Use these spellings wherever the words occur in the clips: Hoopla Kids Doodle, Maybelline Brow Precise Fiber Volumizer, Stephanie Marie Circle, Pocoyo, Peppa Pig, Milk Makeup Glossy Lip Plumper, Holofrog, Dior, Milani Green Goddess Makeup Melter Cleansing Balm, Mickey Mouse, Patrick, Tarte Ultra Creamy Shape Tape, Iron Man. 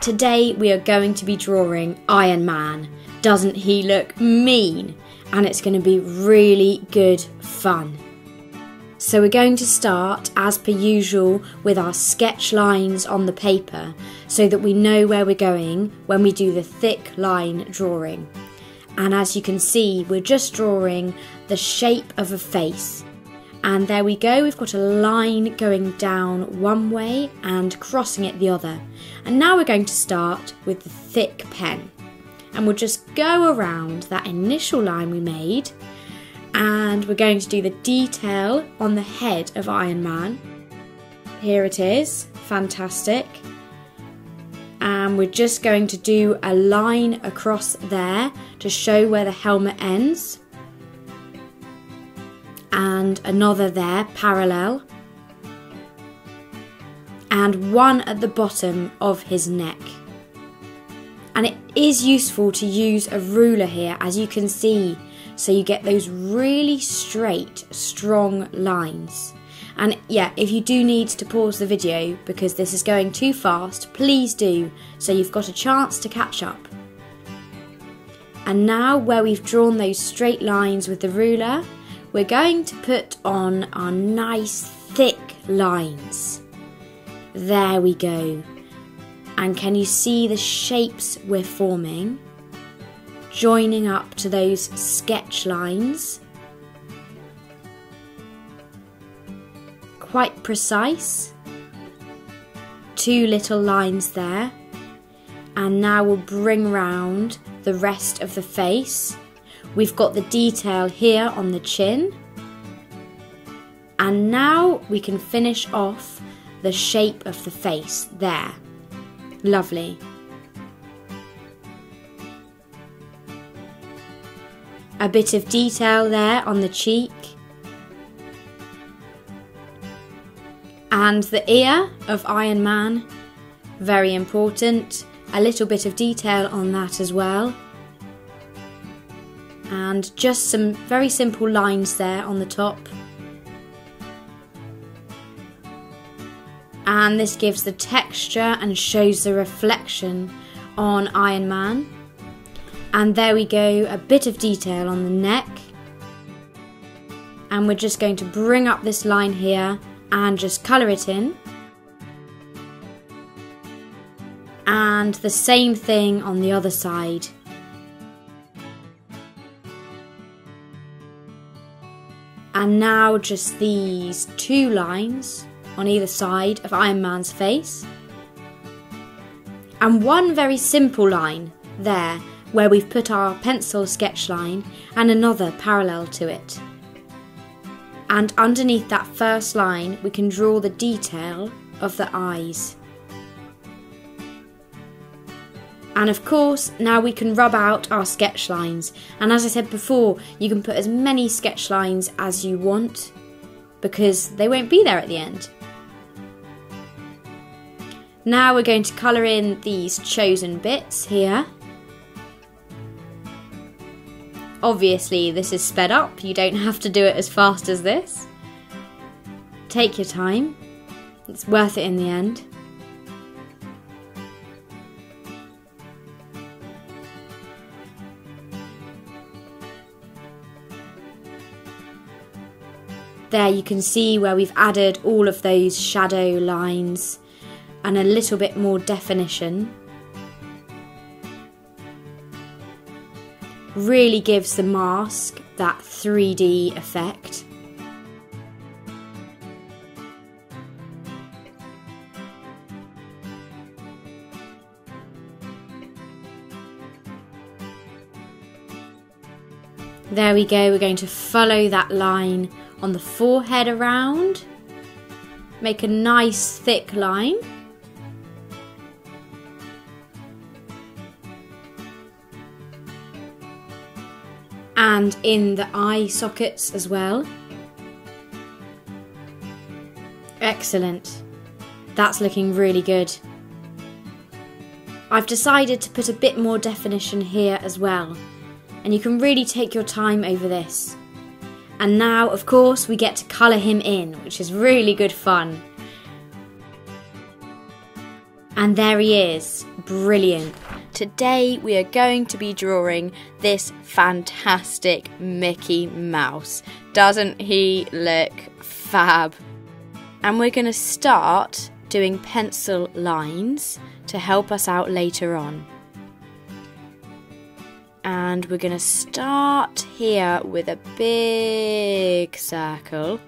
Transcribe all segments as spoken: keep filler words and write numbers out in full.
Today we are going to be drawing Iron Man. Doesn't he look mean? And it's going to be really good fun. So we're going to start, as per usual, with our sketch lines on the paper so that we know where we're going when we do the thick line drawing. And as you can see, we're just drawing the shape of a face. And there we go, we've got a line going down one way and crossing it the other. And now we're going to start with the thick pen. And we'll just go around that initial line we made, and we're going to do the detail on the head of Iron Man. Here it is, fantastic. And we're just going to do a line across there to show where the helmet ends. And another there, parallel. And one at the bottom of his neck. And it is useful to use a ruler here, as you can see, so you get those really straight, strong lines. And yeah, if you do need to pause the video because this is going too fast, please do, so you've got a chance to catch up. And now, where we've drawn those straight lines with the ruler, we're going to put on our nice thick lines. There we go. And can you see the shapes we're forming? Joining up to those sketch lines. Quite precise. Two little lines there. And now we'll bring round the rest of the face. We've got the detail here on the chin. And now we can finish off the shape of the face there. Lovely. A bit of detail there on the cheek. And the ear of Iron Man, very important. A little bit of detail on that as well. And just some very simple lines there on the top. And this gives the texture and shows the reflection on Iron Man. And there we go, a bit of detail on the neck. And we're just going to bring up this line here and just colour it in. And the same thing on the other side. And now just these two lines on either side of Iron Man's face. And one very simple line there where we've put our pencil sketch line and another parallel to it. And underneath that first line we can draw the detail of the eyes. And of course, now we can rub out our sketch lines. And as I said before, you can put as many sketch lines as you want because they won't be there at the end. Now we're going to colour in these chosen bits here. Obviously, this is sped up. You don't have to do it as fast as this. Take your time. It's worth it in the end. There you can see where we've added all of those shadow lines and a little bit more definition. Really gives the mask that three D effect. There we go, we're going to follow that line on the forehead around, make a nice thick line. And in the eye sockets as well. Excellent. That's looking really good. I've decided to put a bit more definition here as well. And you can really take your time over this. And now, of course, we get to colour him in, which is really good fun. And there he is. Brilliant. Today we are going to be drawing this fantastic Mickey Mouse. Doesn't he look fab? And we're going to start doing pencil lines to help us out later on. And we're going to start here with a big circle.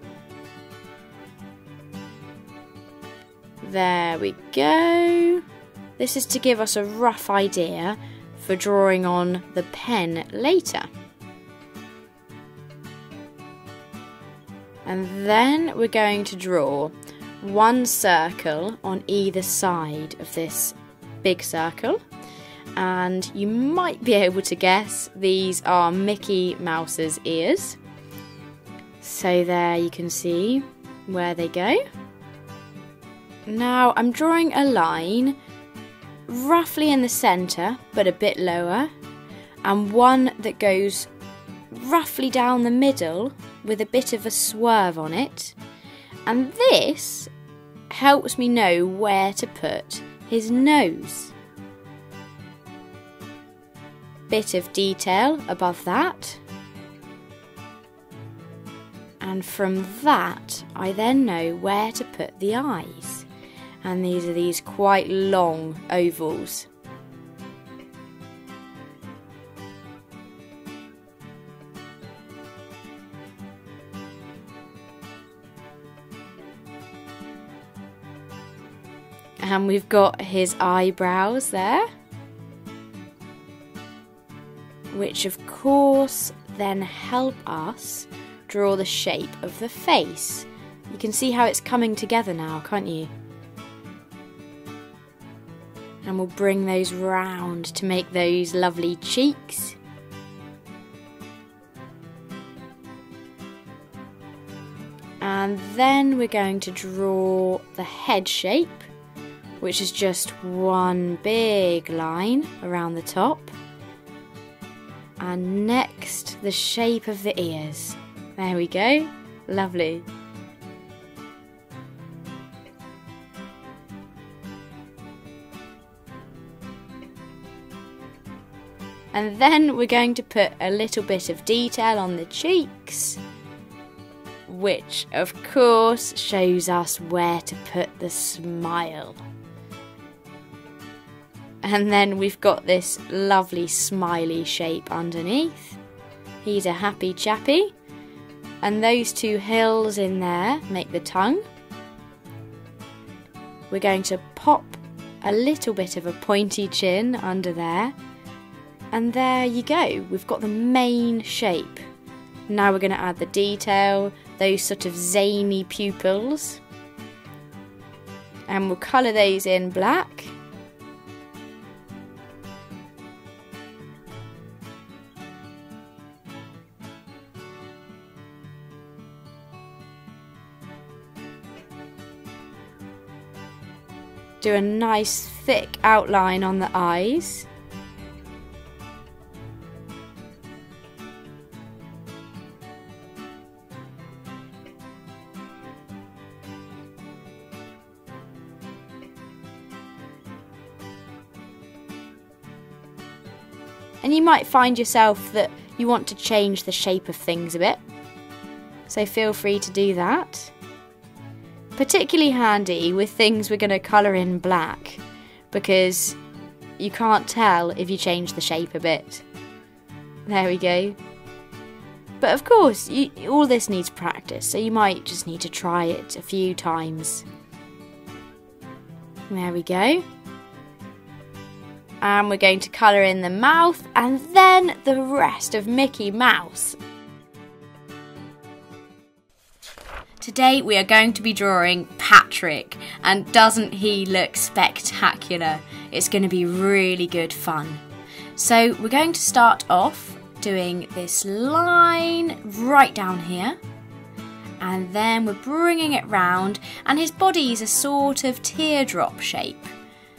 There we go. This is to give us a rough idea for drawing on the pen later. And then we're going to draw one circle on either side of this big circle. And you might be able to guess these are Mickey Mouse's ears. So there you can see where they go. Now I'm drawing a line roughly in the centre but a bit lower, and one that goes roughly down the middle with a bit of a swerve on it, and this helps me know where to put his nose. Bit of detail above that, and from that I then know where to put the eyes, and these are these quite long ovals. And we've got his eyebrows there, which of course then help us draw the shape of the face. You can see how it's coming together now, can't you? And we'll bring those round to make those lovely cheeks. And then we're going to draw the head shape, which is just one big line around the top. And next, the shape of the ears. There we go, lovely. And then we're going to put a little bit of detail on the cheeks, which of course shows us where to put the smile. And then we've got this lovely smiley shape underneath. He's a happy chappy. And those two hills in there make the tongue. We're going to pop a little bit of a pointy chin under there. And there you go, we've got the main shape. Now we're going to add the detail, those sort of zany pupils. And we'll colour those in black. Do a nice thick outline on the eyes. And you might find yourself that you want to change the shape of things a bit, so feel free to do that. Particularly handy with things we're going to colour in black, because you can't tell if you change the shape a bit. There we go. But of course, you, all this needs practice, so you might just need to try it a few times. There we go. And we're going to colour in the mouth and then the rest of Mickey Mouse. Today we are going to be drawing Patrick, and doesn't he look spectacular? It's going to be really good fun. So we're going to start off doing this line right down here, and then we're bringing it round, and his body's a sort of teardrop shape,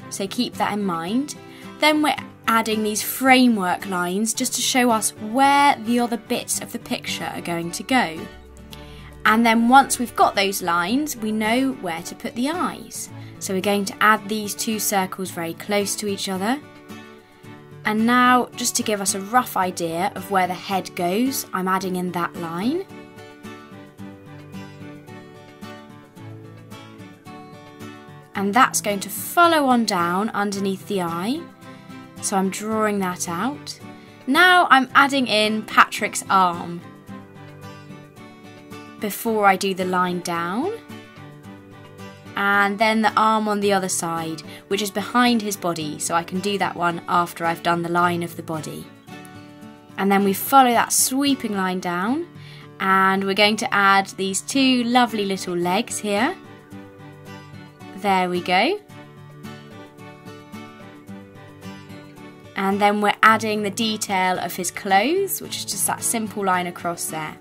so keep that in mind. Then we're adding these framework lines just to show us where the other bits of the picture are going to go. And then once we've got those lines, we know where to put the eyes. So we're going to add these two circles very close to each other. And now, just to give us a rough idea of where the head goes, I'm adding in that line. And that's going to follow on down underneath the eye. So I'm drawing that out. Now I'm adding in Patrick's arm before I do the line down. And then the arm on the other side, which is behind his body, so I can do that one after I've done the line of the body. And then we follow that sweeping line down, and we're going to add these two lovely little legs here. There we go. And then we're adding the detail of his clothes, which is just that simple line across there.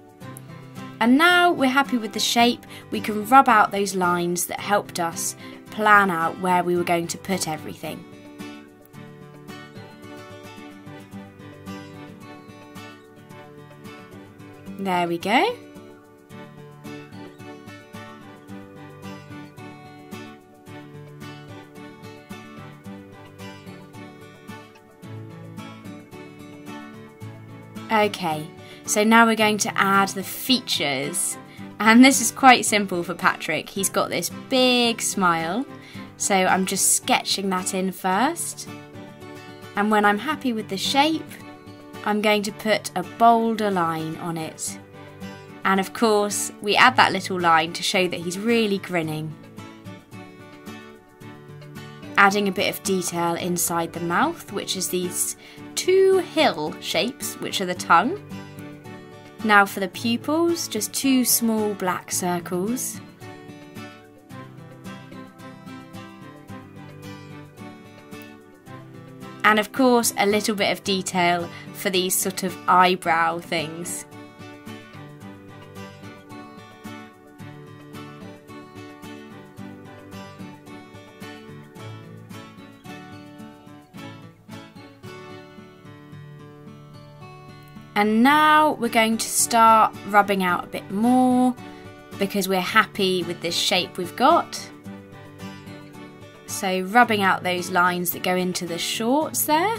And now we're happy with the shape, we can rub out those lines that helped us plan out where we were going to put everything. There we go. Okay. So now we're going to add the features, and this is quite simple for Patrick. He's got this big smile, so I'm just sketching that in first. And when I'm happy with the shape, I'm going to put a bolder line on it. And of course, we add that little line to show that he's really grinning. Adding a bit of detail inside the mouth, which is these two hill shapes, which are the tongue. Now for the pupils, just two small black circles. And of course, a little bit of detail for these sort of eyebrow things. And now we're going to start rubbing out a bit more because we're happy with this shape we've got. So rubbing out those lines that go into the shorts there.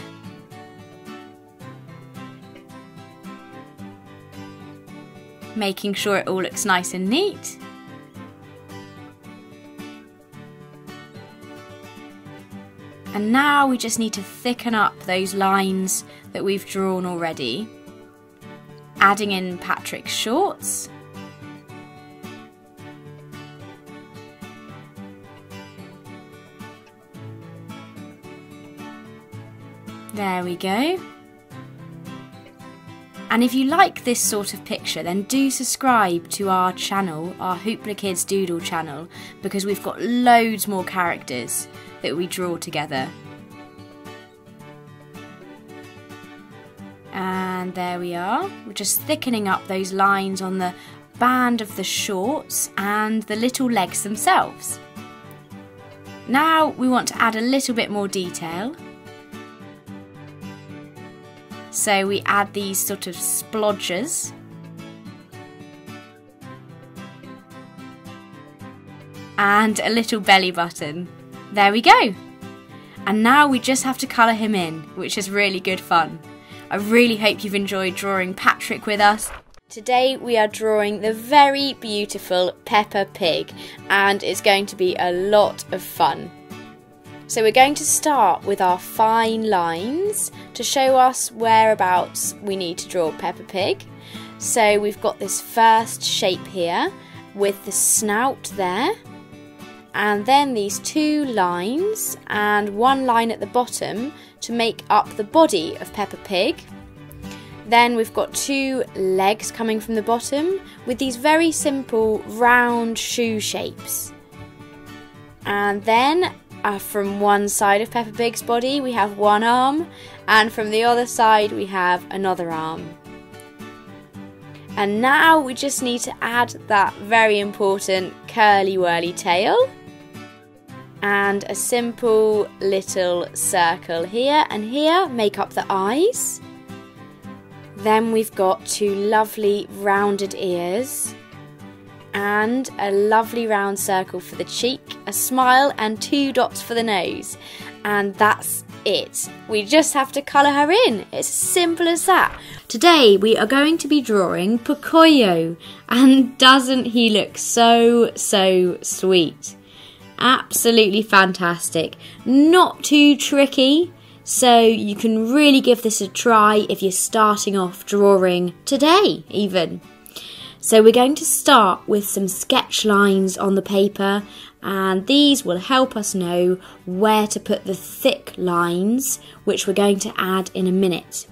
Making sure it all looks nice and neat. And now we just need to thicken up those lines that we've drawn already. Adding in Patrick's shorts. There we go. And if you like this sort of picture, then do subscribe to our channel, our Hoopla Kids Doodle channel, because we've got loads more characters that we draw together. And there we are, we're just thickening up those lines on the band of the shorts and the little legs themselves. Now we want to add a little bit more detail. So we add these sort of splodges. And a little belly button. There we go. And now we just have to colour him in, which is really good fun. I really hope you've enjoyed drawing Patrick with us. Today we are drawing the very beautiful Peppa Pig, and it's going to be a lot of fun. So we're going to start with our fine lines to show us whereabouts we need to draw Peppa Pig. So we've got this first shape here with the snout there, and then these two lines and one line at the bottom to make up the body of Peppa Pig. Then we've got two legs coming from the bottom with these very simple round shoe shapes. And then uh, from one side of Peppa Pig's body we have one arm, and from the other side we have another arm. And now we just need to add that very important curly whirly tail. And a simple little circle here and here, make up the eyes. Then we've got two lovely rounded ears. and a lovely round circle for the cheek, a smile and two dots for the nose. And that's it. We just have to colour her in. It's as simple as that. Today we are going to be drawing Pocoyo, and doesn't he look so, so sweet? Absolutely fantastic. Not too tricky, so you can really give this a try if you're starting off drawing today even. So we're going to start with some sketch lines on the paper, and these will help us know where to put the thick lines, which we're going to add in a minute.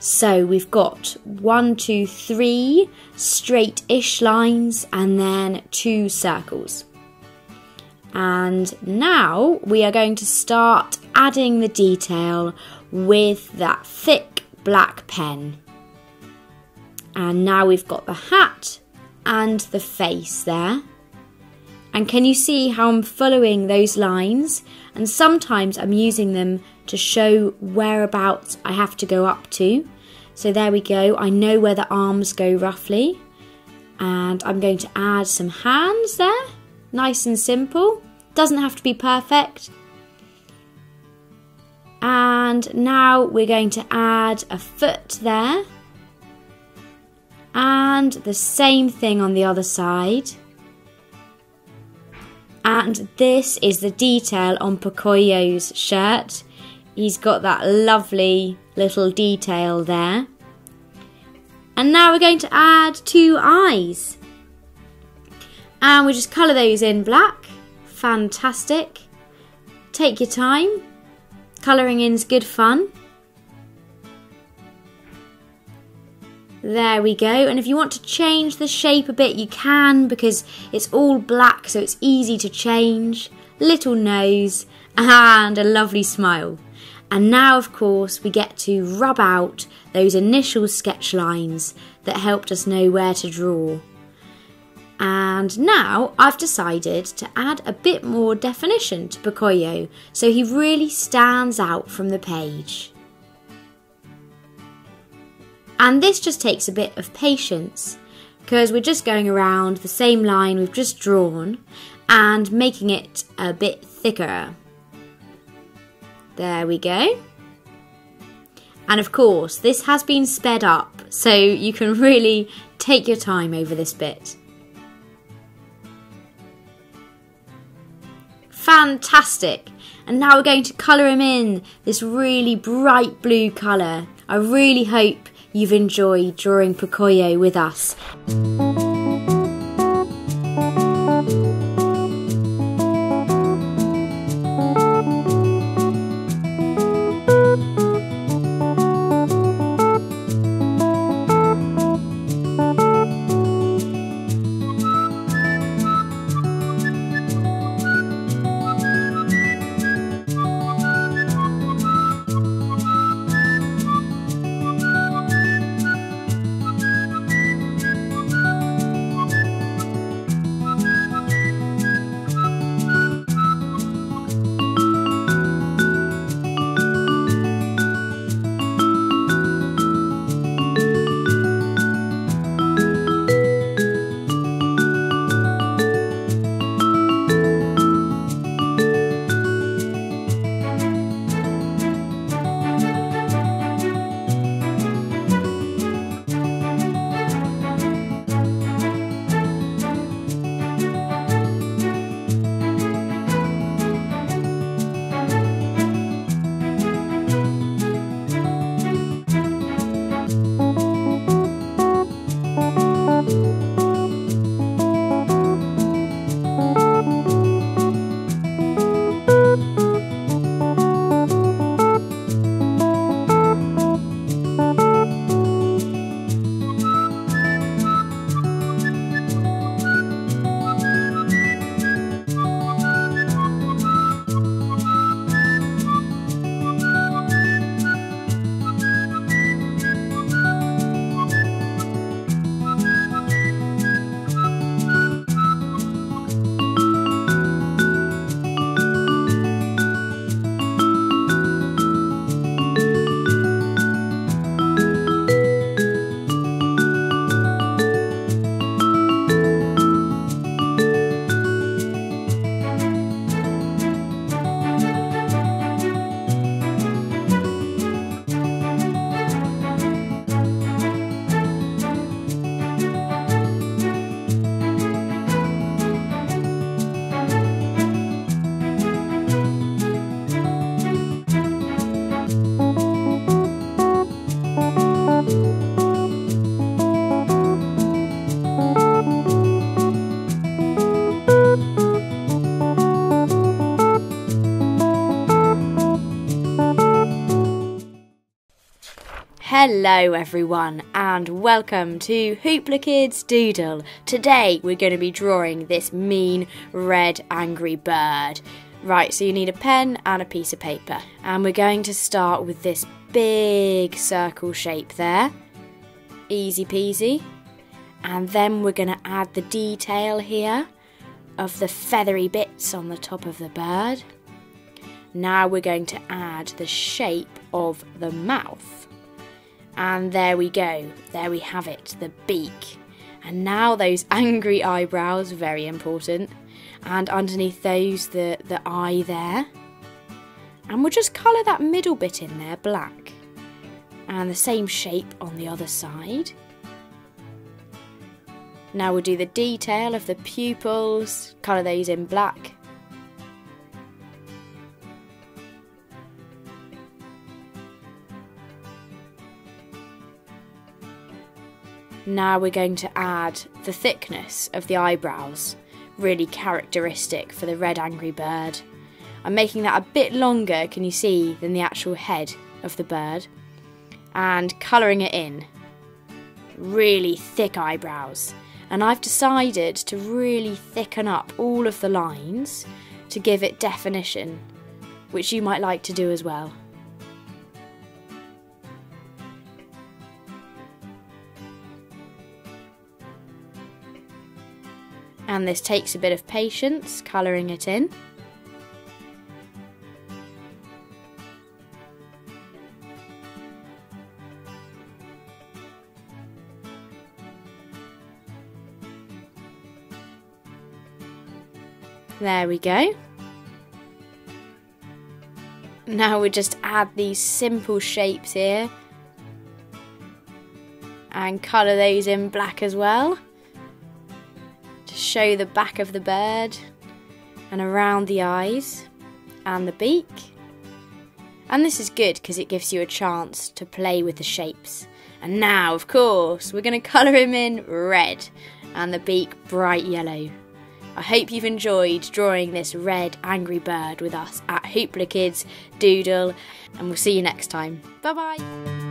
So we've got one, two, three straight-ish lines and then two circles. And now we are going to start adding the detail with that thick black pen. And now we've got the hat and the face there. And can you see how I'm following those lines? And sometimes I'm using them to show whereabouts I have to go up to. So there we go. I know where the arms go roughly. And I'm going to add some hands there. Nice and simple. Doesn't have to be perfect. And now we're going to add a foot there. And the same thing on the other side. And this is the detail on Pocoyo's shirt. He's got that lovely little detail there. And now we're going to add two eyes. And we just colour those in black. Fantastic. Take your time. Colouring in's good fun. There we go, and if you want to change the shape a bit you can, because it's all black so it's easy to change. Little nose and a lovely smile. And now of course we get to rub out those initial sketch lines that helped us know where to draw. And now I've decided to add a bit more definition to Pocoyo so he really stands out from the page. And this just takes a bit of patience, because we're just going around the same line we've just drawn and making it a bit thicker. There we go. And of course this has been sped up, so you can really take your time over this bit. Fantastic! And now we're going to colour him in this really bright blue colour. I really hope you've enjoyed drawing Pocoyo with us. Hello everyone and welcome to Hoopla Kids Doodle. Today we're going to be drawing this mean red angry bird. Right, so you need a pen and a piece of paper. And we're going to start with this big circle shape there. Easy peasy. And then we're going to add the detail here of the feathery bits on the top of the bird. Now we're going to add the shape of the mouth. And there we go, there we have it, the beak. And now those angry eyebrows, very important. And underneath those, the, the eye there. And we'll just colour that middle bit in there black. And the same shape on the other side. Now we'll do the detail of the pupils, colour those in black. Now we're going to add the thickness of the eyebrows, really characteristic for the red angry bird. I'm making that a bit longer, can you see, than the actual head of the bird. And colouring it in. Really thick eyebrows. And I've decided to really thicken up all of the lines to give it definition, which you might like to do as well. And this takes a bit of patience, colouring it in. There we go. Now we just add these simple shapes here. And colour those in black as well. Show the back of the bird and around the eyes and the beak. And this is good because it gives you a chance to play with the shapes. And now, of course, we're going to colour him in red and the beak bright yellow. I hope you've enjoyed drawing this red angry bird with us at Hoopla Kids Doodle, and we'll see you next time. Bye bye!